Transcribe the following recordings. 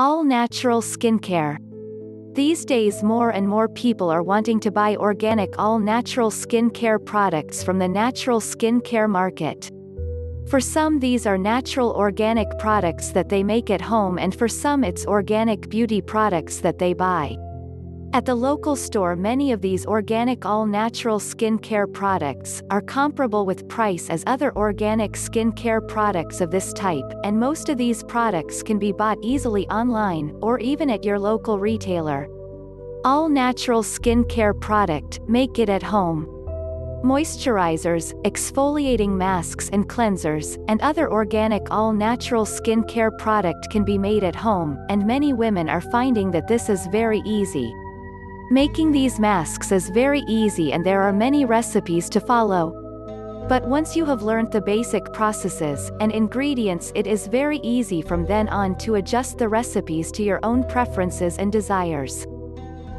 All-natural skincare. These days more and more people are wanting to buy organic all-natural skincare products from the natural skincare market. For some these are natural organic products that they make at home, and for some it's organic beauty products that they buy. At the local store many of these organic all-natural skincare products are comparable with price as other organic skincare products of this type, and most of these products can be bought easily online, or even at your local retailer. All-natural skincare product, make it at home. Moisturizers, exfoliating masks and cleansers, and other organic all-natural skincare product can be made at home, and many women are finding that this is very easy. Making these masks is very easy and there are many recipes to follow. But once you have learned the basic processes and ingredients, it is very easy from then on to adjust the recipes to your own preferences and desires.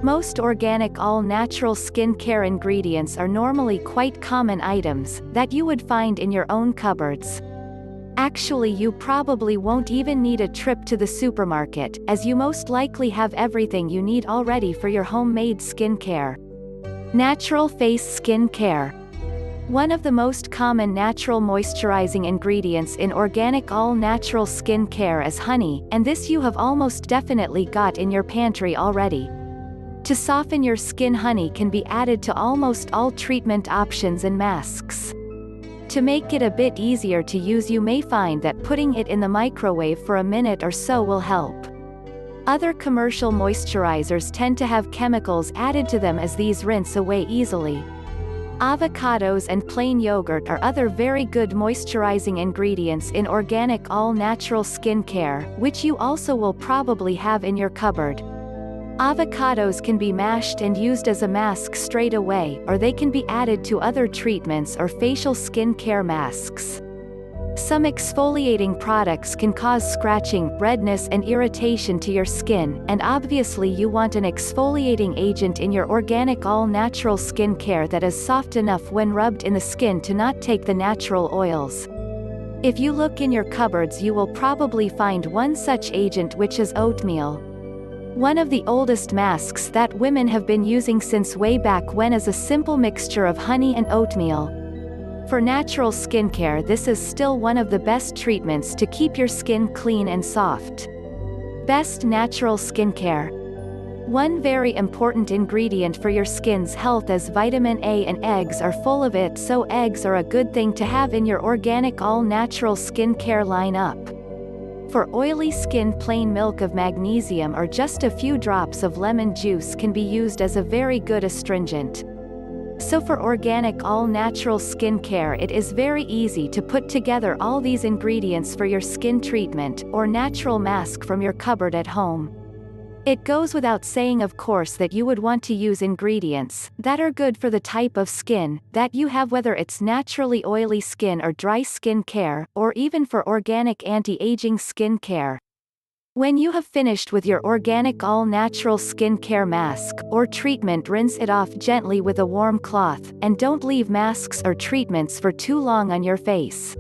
Most organic all-natural skincare ingredients are normally quite common items that you would find in your own cupboards. Actually, you probably won't even need a trip to the supermarket, as you most likely have everything you need already for your homemade skincare. Natural face skincare. One of the most common natural moisturizing ingredients in organic all-natural skincare is honey, and this you have almost definitely got in your pantry already. To soften your skin, honey can be added to almost all treatment options and masks. To make it a bit easier to use, you may find that putting it in the microwave for a minute or so will help. Other commercial moisturizers tend to have chemicals added to them, as these rinse away easily. Avocados and plain yogurt are other very good moisturizing ingredients in organic all-natural skincare, which you also will probably have in your cupboard. Avocados can be mashed and used as a mask straight away, or they can be added to other treatments or facial skincare masks. Some exfoliating products can cause scratching, redness and irritation to your skin, and obviously you want an exfoliating agent in your organic all-natural skincare that is soft enough when rubbed in the skin to not take the natural oils. If you look in your cupboards, you will probably find one such agent, which is oatmeal. One of the oldest masks that women have been using since way back when is a simple mixture of honey and oatmeal. For natural skincare, this is still one of the best treatments to keep your skin clean and soft. Best natural skincare. One very important ingredient for your skin's health is vitamin A, and eggs are full of it, so eggs are a good thing to have in your organic all-natural skincare lineup. For oily skin, plain milk of magnesium or just a few drops of lemon juice can be used as a very good astringent. So for organic all-natural skincare, it is very easy to put together all these ingredients for your skin treatment or natural mask from your cupboard at home. It goes without saying, of course, that you would want to use ingredients that are good for the type of skin that you have, whether it's naturally oily skin or dry skin care, or even for organic anti-aging skin care. When you have finished with your organic all-natural skincare mask or treatment, rinse it off gently with a warm cloth, and don't leave masks or treatments for too long on your face.